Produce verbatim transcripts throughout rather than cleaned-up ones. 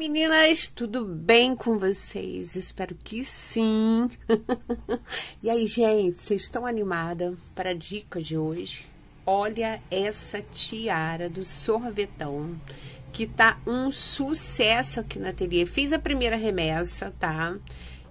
Meninas, tudo bem com vocês? Espero que sim. E aí, gente, vocês estão animadas para a dica de hoje? Olha essa tiara do sorvetão, que tá um sucesso aqui na ateliê. Fiz a primeira remessa, tá?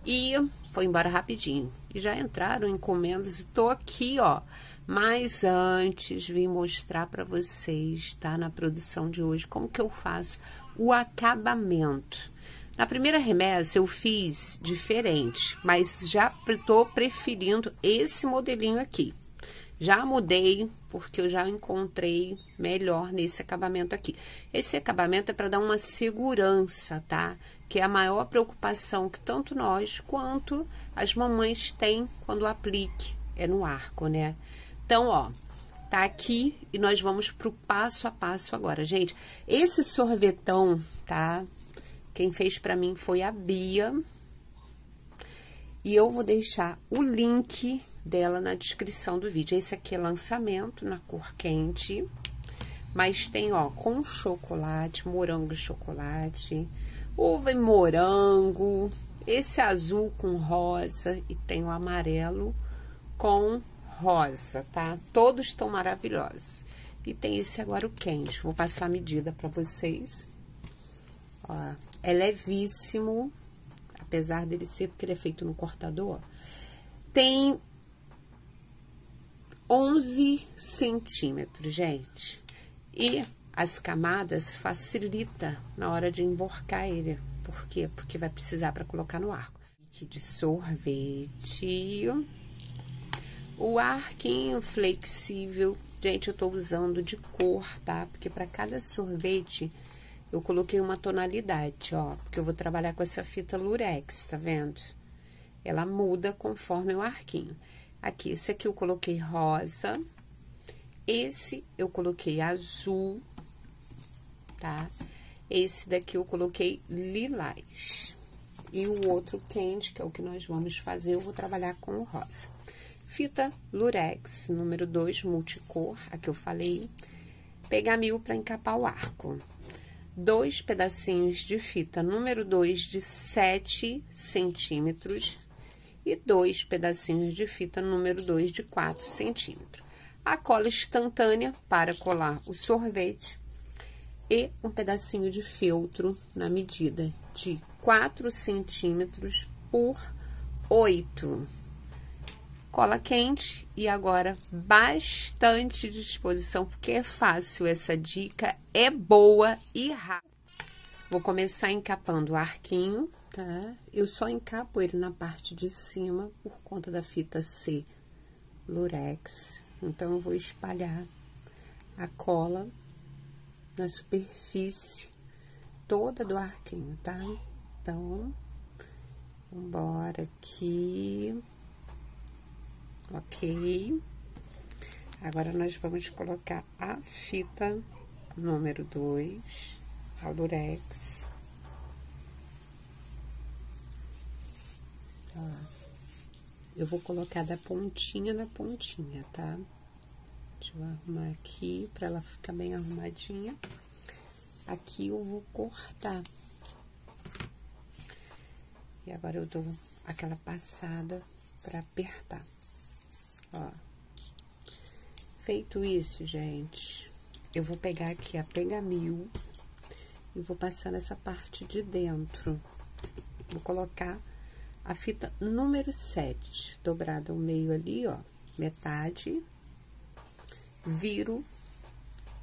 E foi embora rapidinho. E já entraram encomendas e tô aqui, ó. Mas antes, vim mostrar para vocês, tá? Na produção de hoje, como que eu faço o acabamento. Na primeira remessa eu fiz diferente, mas já tô preferindo esse modelinho aqui. Já mudei, porque eu já encontrei melhor nesse acabamento aqui. Esse acabamento é para dar uma segurança, tá? Que é a maior preocupação que tanto nós quanto as mamães têm quando o aplique é no arco, né? Então, ó, tá aqui e nós vamos pro passo a passo agora, gente. Esse sorvetão, tá? Quem fez pra mim foi a Bia. E eu vou deixar o link dela na descrição do vídeo. Esse aqui é lançamento na cor quente. Mas tem, ó, com chocolate, morango e chocolate, uva e morango, esse azul com rosa e tem o amarelo com rosa, tá? Todos estão maravilhosos. E tem esse agora, o quente. Vou passar a medida pra vocês. Ó, é levíssimo, apesar dele ser, porque ele é feito no cortador. Tem onze centímetros, gente. E as camadas facilita na hora de emborcar ele. Por quê? Porque vai precisar para colocar no arco. De sorvete... O arquinho flexível, gente, eu tô usando de cor, tá? Porque para cada sorvete eu coloquei uma tonalidade, ó. Porque eu vou trabalhar com essa fita lurex, tá vendo? Ela muda conforme o arquinho. Aqui, esse aqui eu coloquei rosa. Esse eu coloquei azul, tá? Esse daqui eu coloquei lilás. E o outro quente, que é o que nós vamos fazer, eu vou trabalhar com o rosa. Fita lurex, número dois, multicor, a que eu falei, pegamil para encapar o arco. Dois pedacinhos de fita número dois de sete centímetros e dois pedacinhos de fita número dois de quatro centímetros. A cola instantânea para colar o sorvete e um pedacinho de feltro na medida de quatro centímetros por oito. Cola quente e agora bastante disposição, porque é fácil essa dica, é boa e rápida. Vou começar encapando o arquinho, tá? Eu só encapo ele na parte de cima por conta da fita C lurex. Então, eu vou espalhar a cola na superfície toda do arquinho, tá? Então, bora aqui... Ok, agora nós vamos colocar a fita número dois, a lurex. Ó, eu vou colocar da pontinha na pontinha, tá? Deixa eu arrumar aqui pra ela ficar bem arrumadinha. Aqui eu vou cortar. E agora eu dou aquela passada pra apertar. Ó, feito isso, gente, eu vou pegar aqui a pegamil e vou passar nessa parte de dentro. Vou colocar a fita número sete, dobrada ao meio ali, ó, metade, viro,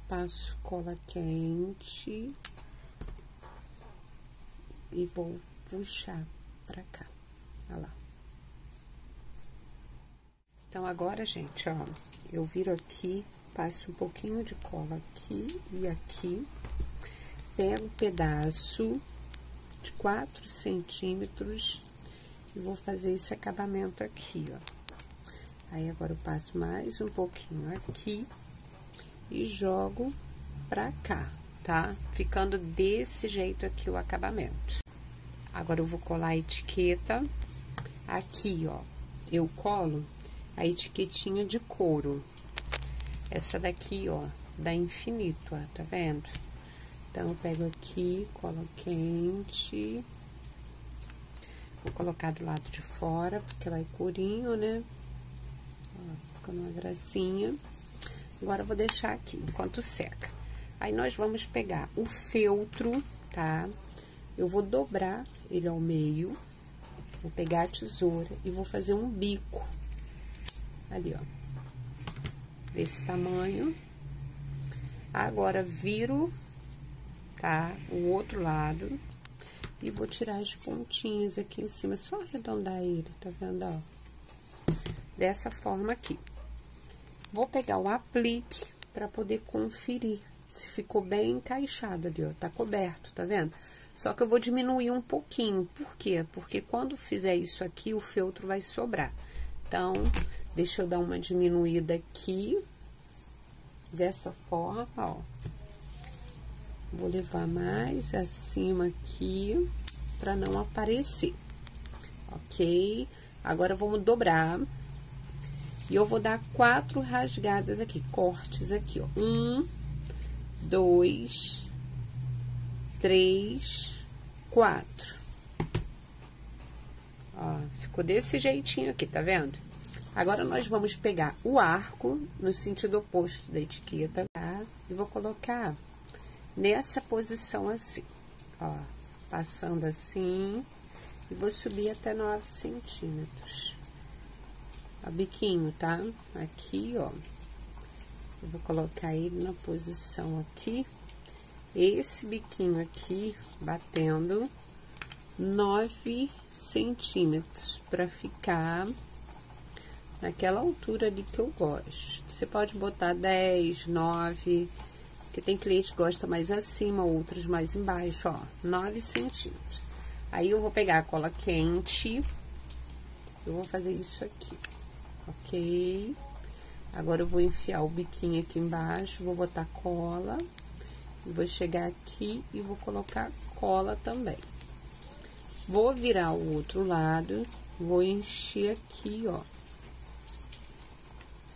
passo cola quente e vou puxar pra cá, olha lá. Então, agora, gente, ó, eu viro aqui, passo um pouquinho de cola aqui e aqui, pego um pedaço de quatro centímetros e vou fazer esse acabamento aqui, ó. Aí, agora eu passo mais um pouquinho aqui e jogo pra cá, tá? Ficando desse jeito aqui o acabamento. Agora, eu vou colar a etiqueta aqui, ó, eu colo a etiquetinha de couro, essa daqui, ó, da Infinito, ó, tá vendo? Então, eu pego aqui, colo quente, vou colocar do lado de fora, porque ela é corinho, né? Ó, fica uma gracinha. Agora, eu vou deixar aqui, enquanto seca. Aí, nós vamos pegar o feltro, tá? Eu vou dobrar ele ao meio, vou pegar a tesoura e vou fazer um bico. Ali, ó. Desse tamanho. Agora, viro, tá? O outro lado. E vou tirar as pontinhas aqui em cima. É só arredondar ele, tá vendo, ó? Dessa forma aqui. Vou pegar o aplique pra poder conferir se ficou bem encaixado ali, ó. Tá coberto, tá vendo? Só que eu vou diminuir um pouquinho. Por quê? Porque quando fizer isso aqui, o feltro vai sobrar. Então, deixa eu dar uma diminuída aqui. Dessa forma, ó. Vou levar mais acima aqui, pra não aparecer. Ok? Agora, vamos dobrar. E eu vou dar quatro rasgadas aqui, cortes aqui, ó. Um, dois... Três, quatro. Ó, ficou desse jeitinho aqui, tá vendo? Agora, nós vamos pegar o arco no sentido oposto da etiqueta, tá? E vou colocar nessa posição assim, ó. Passando assim. E vou subir até nove centímetros. Ó, biquinho, tá? Aqui, ó. Eu vou colocar ele na posição aqui. Esse biquinho aqui, batendo nove centímetros, pra ficar naquela altura ali que eu gosto. Você pode botar dez, nove, porque tem cliente que gosta mais acima, outros mais embaixo, ó, nove centímetros. Aí, eu vou pegar a cola quente, eu vou fazer isso aqui, ok? Agora, eu vou enfiar o biquinho aqui embaixo, vou botar cola... Vou chegar aqui e vou colocar cola também. Vou virar o outro lado, vou encher aqui, ó.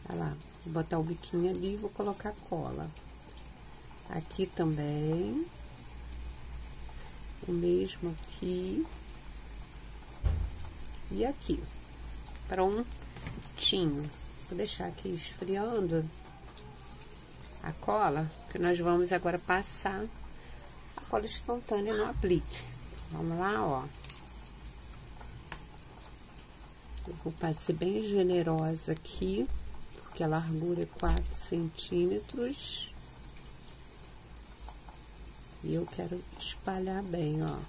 Olha lá, vou botar o biquinho ali e vou colocar cola. Aqui também. O mesmo aqui. E aqui. Prontinho. Vou deixar aqui esfriando a cola, que nós vamos agora passar a cola instantânea no aplique. Vamos lá, ó. Eu vou passar bem generosa aqui, porque a largura é quatro centímetros. E eu quero espalhar bem, ó.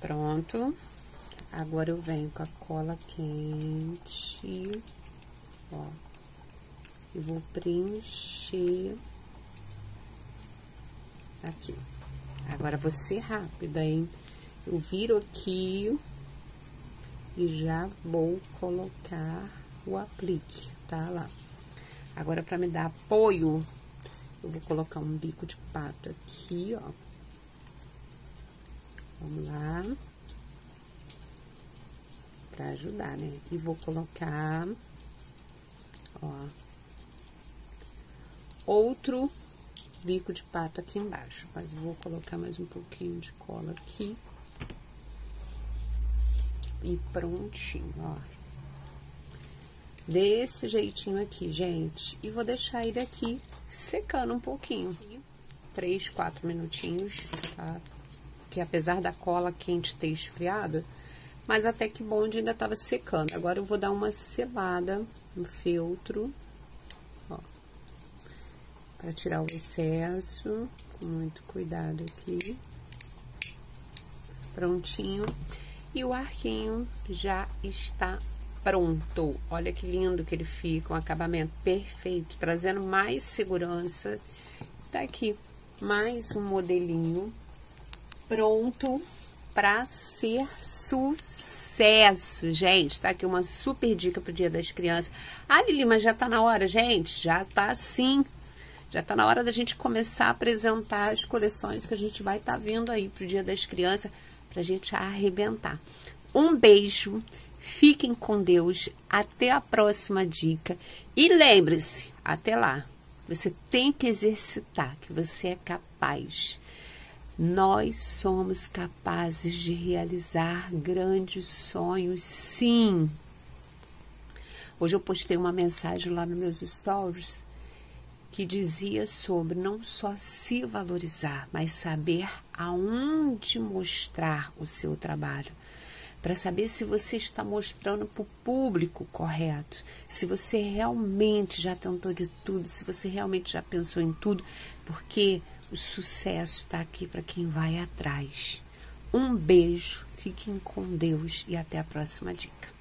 Pronto. Agora, eu venho com a cola quente, ó. E vou preencher aqui. Agora, vou ser rápida, hein? Eu viro aqui e já vou colocar o aplique, tá lá. Agora, pra me dar apoio, eu vou colocar um bico de pato aqui, ó. Vamos lá. Pra ajudar, né? E vou colocar, ó... Outro bico de pato aqui embaixo, mas vou colocar mais um pouquinho de cola aqui. E prontinho, ó. Desse jeitinho aqui, gente. E vou deixar ele aqui secando um pouquinho. Três, quatro minutinhos, tá? Porque apesar da cola quente ter esfriado, mas até que bom, ainda tava secando. Agora, eu vou dar uma selada no feltro, ó. Para tirar o excesso, com muito cuidado aqui. Prontinho. E o arquinho já está pronto. Olha que lindo que ele fica, um acabamento perfeito, trazendo mais segurança. Tá aqui mais um modelinho pronto para ser sucesso, gente. Tá aqui uma super dica pro Dia das Crianças. Ah, Lili, mas já tá na hora, gente? Já tá sim. Já tá na hora da gente começar a apresentar as coleções que a gente vai tá vindo aí pro Dia das Crianças, pra gente arrebentar. Um beijo, fiquem com Deus, até a próxima dica. E lembre-se, até lá. Você tem que exercitar, que você é capaz. Nós somos capazes de realizar grandes sonhos, sim. Hoje eu postei uma mensagem lá nos meus stories que dizia sobre não só se valorizar, mas saber aonde mostrar o seu trabalho. Para saber se você está mostrando para o público correto, se você realmente já tentou de tudo, se você realmente já pensou em tudo, porque o sucesso está aqui para quem vai atrás. Um beijo, fiquem com Deus e até a próxima dica.